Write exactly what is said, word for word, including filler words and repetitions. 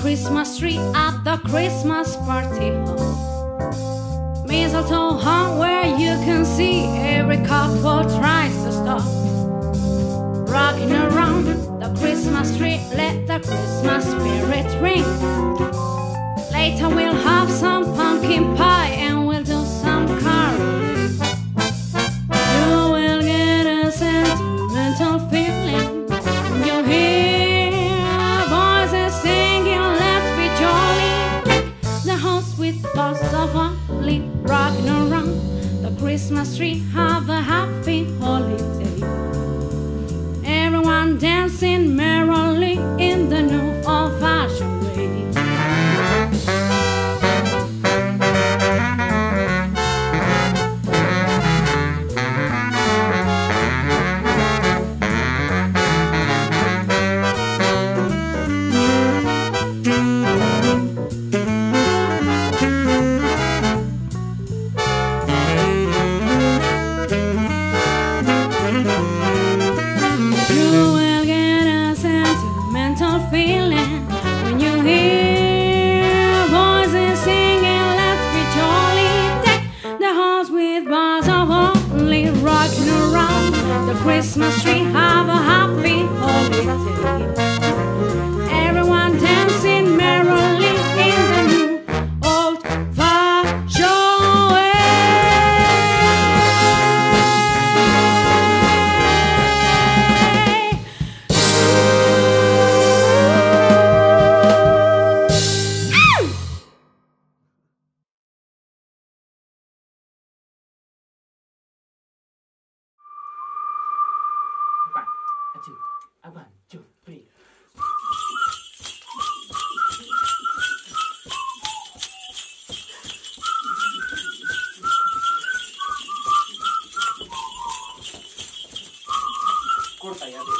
Christmas tree at the Christmas party hall. Mistletoe hung where you can see every couple tries to stop. Rocking around the Christmas tree, let the Christmas spirit ring. Later we'll have some pumpkin pie and we'll do some caroling. You will get a sentimental feeling when you hear voices singing, let's be jolly. The house with lots of holly, rocking around the Christmas tree, have a happy holiday. Everyone dancing merrily in the new old-fashioned way. Feeling when you hear voices singing, let's be jolly. Deck the halls with bars of only, rocking around the Christmas tree, have a happy holiday. Everyone dancing merrily in the new old-fashioned way. One, two, three. Corta ya.